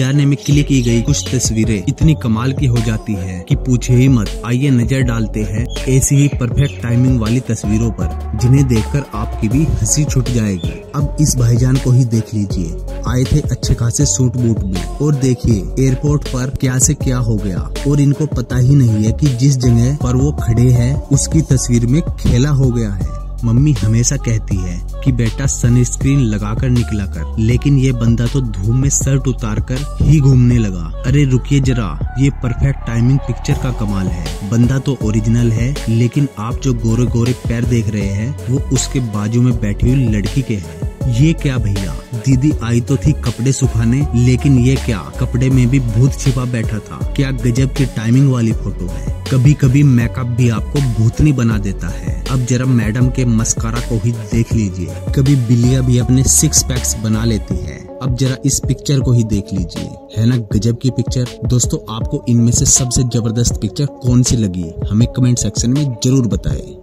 जाने में क्लिक की गई कुछ तस्वीरें इतनी कमाल की हो जाती है कि पूछे ही मत। आइए नजर डालते हैं ऐसी ही परफेक्ट टाइमिंग वाली तस्वीरों पर, जिन्हें देखकर आपकी भी हंसी छूट जाएगी। अब इस भाईजान को ही देख लीजिए, आए थे अच्छे खासे सूट बूट में और देखिए एयरपोर्ट पर क्या से क्या हो गया। और इनको पता ही नहीं है कि जिस जगह पर वो खड़े हैं उसकी तस्वीर में खेला हो गया है। मम्मी हमेशा कहती है कि बेटा सनस्क्रीन लगाकर निकला कर, लेकिन ये बंदा तो धूप में शर्ट उतार कर ही घूमने लगा। अरे रुकिए जरा, ये परफेक्ट टाइमिंग पिक्चर का कमाल है। बंदा तो ओरिजिनल है, लेकिन आप जो गोरे गोरे पैर देख रहे हैं वो उसके बाजू में बैठी हुई लड़की के हैं। ये क्या भैया, दीदी आई तो थी कपड़े सुखाने, लेकिन ये क्या, कपड़े में भी भूत छिपा बैठा था। क्या गजब की टाइमिंग वाली फोटो है। कभी कभी मेकअप भी आपको भूतनी बना देता है। अब जरा मैडम के मस्कारा को ही देख लीजिए। कभी बिल्लिया भी अपने सिक्स पैक्स बना लेती है। अब जरा इस पिक्चर को ही देख लीजिए, है ना गजब की पिक्चर। दोस्तों आपको इनमें से सबसे जबरदस्त पिक्चर कौन सी लगी, हमें कमेंट सेक्शन में जरूर बताएं।